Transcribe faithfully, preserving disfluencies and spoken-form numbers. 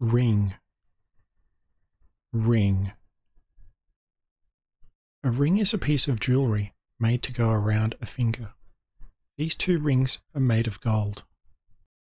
Ring, ring. A ring is a piece of jewelry made to go around a finger. These two rings are made of gold.